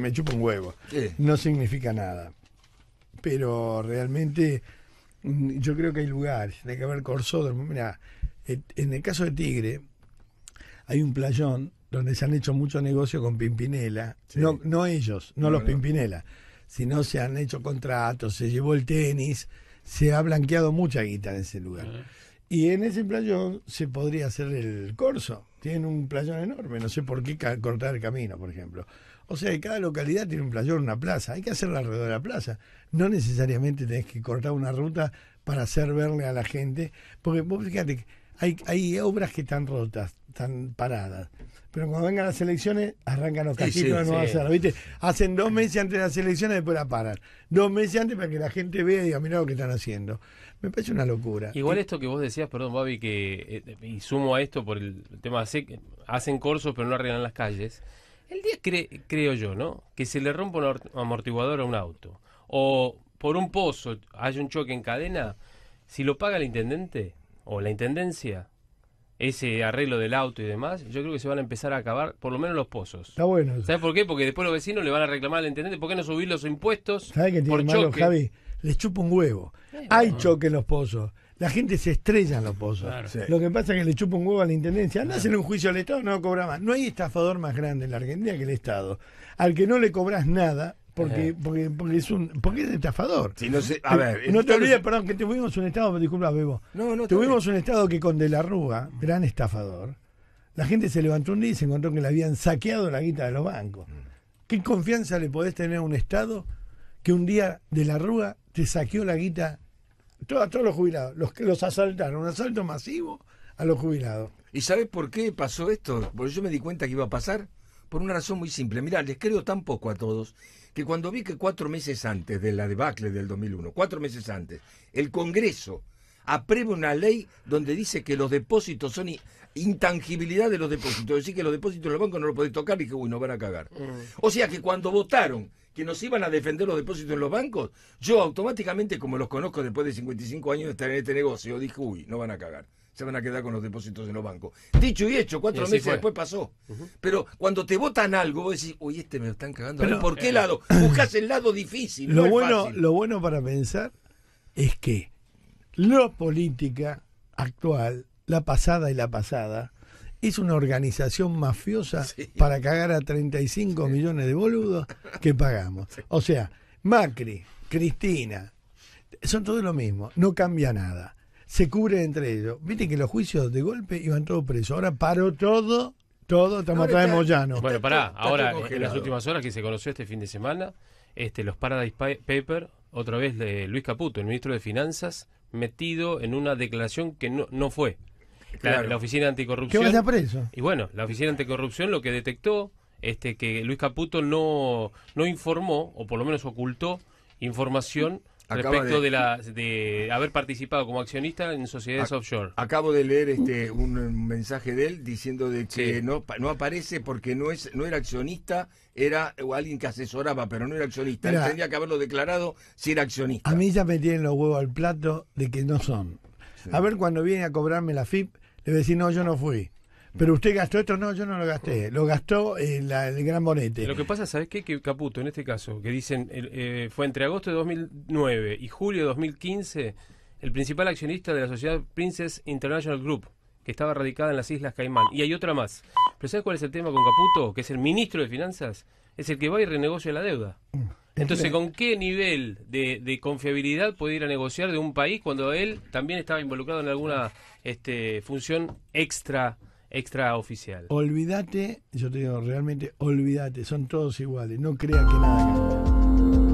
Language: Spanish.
me chupa un huevo. No significa nada. Pero realmente yo creo que hay lugares, hay que haber corsódromos. Mira, en el caso de Tigre hay un playón donde se han hecho mucho negocio con Pimpinela. Sí. No ellos, no los Pimpinela, sino se han hecho contratos, se llevó el tenis, se ha blanqueado mucha guita en ese lugar. Y en ese playón se podría hacer el corso. Tienen un playón enorme, no sé por qué cortar el camino, por ejemplo. O sea, cada localidad tiene un playón, una plaza. Hay que hacerla alrededor de la plaza. No necesariamente tenés que cortar una ruta para hacer verle a la gente. Porque vos fíjate, hay obras que están rotas, están paradas. Pero cuando vengan las elecciones, arrancan los castillos de Nueva Zelanda, ¿viste? Hacen 2 meses antes de las elecciones y después la paran. 2 meses antes para que la gente vea y diga, mirá lo que están haciendo. Me parece una locura. Igual esto que vos decías, perdón, Babi, que y sumo a esto por el tema de hacen corsos pero no arreglan las calles. El día, creo yo, ¿no?, que se le rompa un amortiguador a un auto o por un pozo hay un choque en cadena, si lo paga el intendente o la intendencia, ese arreglo del auto y demás, yo creo que se van a empezar a acabar por lo menos los pozos. Está bueno. ¿Sabes por qué? Porque después los vecinos le van a reclamar al intendente, ¿por qué no subir los impuestos? ¿Sabes qué tiene malo, Javi? Les chupa un huevo. Hay choque en los pozos. La gente se estrella en los pozos. Claro, sí. Lo que pasa es que le chupa un huevo a la intendencia. Andás en un juicio al Estado, no cobra más. No hay estafador más grande en la Argentina que el Estado. Al que no le cobras nada, porque es estafador. Si no sé, no te olvides, perdón, que tuvimos un Estado, disculpa, Bebo. No, tuvimos un Estado que con De la Rúa, gran estafador, la gente se levantó un día y se encontró que le habían saqueado la guita de los bancos. ¿Qué confianza le podés tener a un Estado que un día De la Rúa te saqueó la guita? Todos los jubilados, los asaltaron, un asalto masivo a los jubilados. ¿Y sabés por qué pasó esto? Porque yo me di cuenta que iba a pasar por una razón muy simple. Mirá, les creo tan poco a todos que cuando vi que 4 meses antes de la debacle del 2001, 4 meses antes, el Congreso aprueba una ley donde dice que los depósitos son intangibilidad de los depósitos, es decir, que los depósitos de los bancos no los podés tocar, y dije, uy, nos van a cagar. O sea que cuando votaron que nos iban a defender los depósitos en los bancos, yo automáticamente, como los conozco después de 55 años de estar en este negocio, dije, uy, no van a cagar, se van a quedar con los depósitos en los bancos. Dicho y hecho, 4 meses después pasó. Pero cuando te votan algo, vos decís, uy, este me lo están cagando. Pero, ¿por qué lado? Buscás el lado difícil, lo no bueno, fácil. Lo bueno para pensar es que la política actual, la pasada y la pasada, es una organización mafiosa para cagar a 35 millones de boludos que pagamos. O sea, Macri, Cristina, son todos lo mismo, no cambia nada. Se cubre entre ellos. Viste que los juicios de golpe iban todos presos. Ahora paró todo, estamos atrás de Moyano. Bueno, pará, ahora en las últimas horas que se conoció este fin de semana, los Paradise Papers, otra vez de Luis Caputo, el ministro de Finanzas, metido en una declaración que no fue. La oficina anticorrupción. ¿Qué vas a preso? Y bueno, la oficina anticorrupción lo que detectó que Luis Caputo no informó, o por lo menos ocultó, información respecto de haber participado como accionista en sociedades offshore. Acabo de leer un mensaje de él diciendo de que no aparece porque no era accionista, era alguien que asesoraba, pero no era accionista. Él tendría que haberlo declarado si era accionista. A mí ya me tienen los huevos al plato de que no son. Sí. A ver, cuando viene a cobrarme la FIP, le voy a decir, no, yo no fui. Pero usted gastó esto, no, yo no lo gasté. Lo gastó el gran bonete. Lo que pasa, ¿sabes qué? Que Caputo, en este caso, que dicen, fue entre agosto de 2009 y julio de 2015, el principal accionista de la sociedad Princess International Group, que estaba radicada en las Islas Caimán. Y hay otra más. Pero ¿sabes cuál es el tema con Caputo? Que es el ministro de Finanzas, es el que va y renegocia la deuda. Entonces, ¿con qué nivel de confiabilidad puede ir a negociar de un país cuando él también estaba involucrado en alguna función extraoficial? Olvídate, yo te digo, realmente olvídate, son todos iguales, no crea que nada cambia.